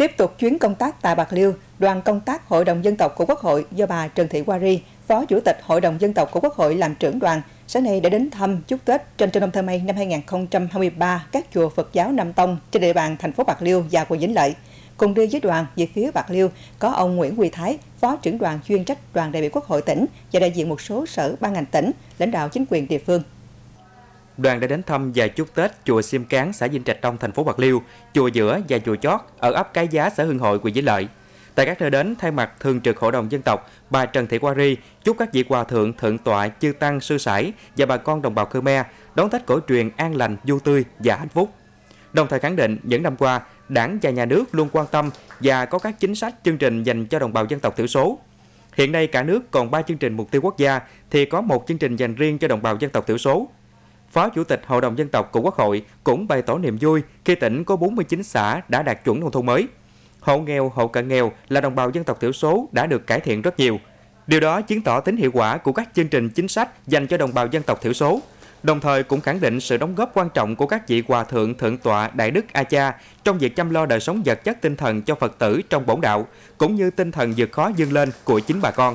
Tiếp tục chuyến công tác tại Bạc Liêu, đoàn công tác Hội đồng Dân tộc của Quốc hội do bà Trần Thị Quari, Phó Chủ tịch Hội đồng Dân tộc của Quốc hội làm trưởng đoàn, sáng nay đã đến thăm chúc Tết Trần Trần Nam Thơ Mây năm 2023 các chùa Phật giáo Nam Tông trên địa bàn thành phố Bạc Liêu và quận Vĩnh Lợi. Cùng đi với đoàn về phía Bạc Liêu có ông Nguyễn Huy Thái, Phó trưởng đoàn chuyên trách đoàn đại biểu Quốc hội tỉnh và đại diện một số sở ban ngành tỉnh, lãnh đạo chính quyền địa phương. Đoàn đã đến thăm và chúc Tết chùa Siem Cán, xã Dinh Trạch Đông, thành phố Bạc Liêu, chùa Giữa và chùa Chót ở ấp Cái Giá, xã Hưng Hội, huyện Vĩnh Lợi. Tại các nơi đến, thay mặt Thường trực Hội đồng Dân tộc, bà Trần Thị Quari chúc các vị hòa thượng, thượng tọa, chư tăng, sư sãi và bà con đồng bào Khmer đón Tết cổ truyền an lành, vui tươi và hạnh phúc. Đồng thời khẳng định những năm qua, Đảng và Nhà nước luôn quan tâm và có các chính sách, chương trình dành cho đồng bào dân tộc thiểu số. Hiện nay cả nước còn 3 chương trình mục tiêu quốc gia thì có 1 chương trình dành riêng cho đồng bào dân tộc thiểu số. Phó Chủ tịch Hội đồng Dân tộc của Quốc hội cũng bày tỏ niềm vui khi tỉnh có 49 xã đã đạt chuẩn nông thôn mới. Hộ nghèo, hộ cận nghèo là đồng bào dân tộc thiểu số đã được cải thiện rất nhiều. Điều đó chứng tỏ tính hiệu quả của các chương trình chính sách dành cho đồng bào dân tộc thiểu số. Đồng thời cũng khẳng định sự đóng góp quan trọng của các vị hòa thượng, thượng tọa, đại đức, a cha trong việc chăm lo đời sống vật chất tinh thần cho Phật tử trong bổn đạo, cũng như tinh thần vượt khó vươn lên của chính bà con.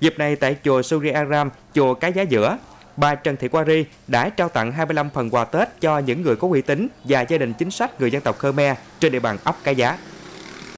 Dịp này tại chùa Soryaram, chùa Cái Giá Giữa, bà Trần Thị Quari đã trao tặng 25 phần quà Tết cho những người có uy tín và gia đình chính sách người dân tộc Khmer trên địa bàn ấp Cái Giá.